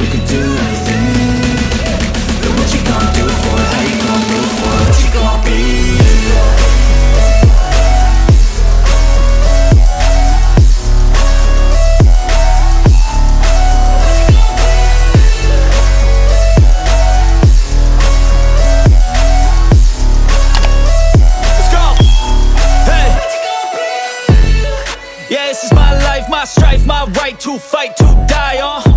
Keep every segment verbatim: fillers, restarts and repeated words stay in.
you can do anything? But what you gonna do for it? How you gonna move for it? What you gonna be? Let's go! Hey! What you gonna be? Yeah, this is my life, my strife, my right to fight, to die on. Uh.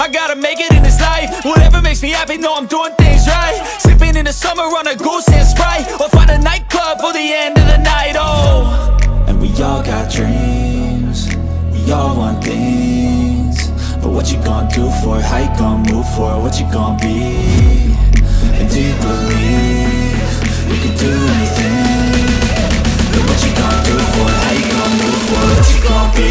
I gotta make it in this life, whatever makes me happy, know I'm doing things right. Sipping in the summer on a goose and Sprite, or find a nightclub for the end of the night, oh. And we all got dreams, we all want things, but what you gonna do for it? How you gonna move for it? What you gonna be? And do you believe you can do anything? But what you gonna do for it? How you gonna move for it? What you gonna be?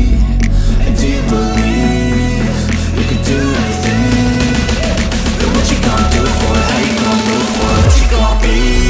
And do you believe you can do anything? But what you gonna do for it? How you gonna move for it? What you gonna be?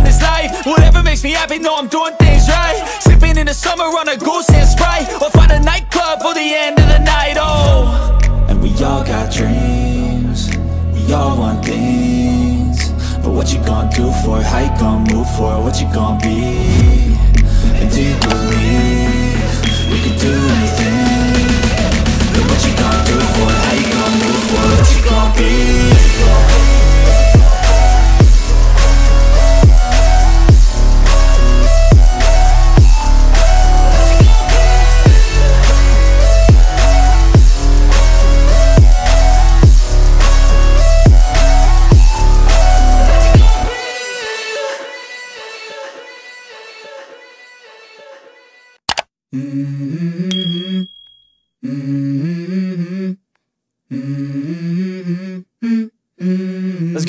this life, whatever makes me happy, know I'm doing things right. Sipping in the summer on a goose and Sprite, or find a nightclub for the end of the night, oh. And we all got dreams, we all want things, but what you gonna do for it? How you gonna move for it? What you gonna be? And do you believe you can do anything? But what you gonna do for it? How you gonna move for it? What you gonna be? Mm-hmm. Mm-hmm. Mm-hmm. Let's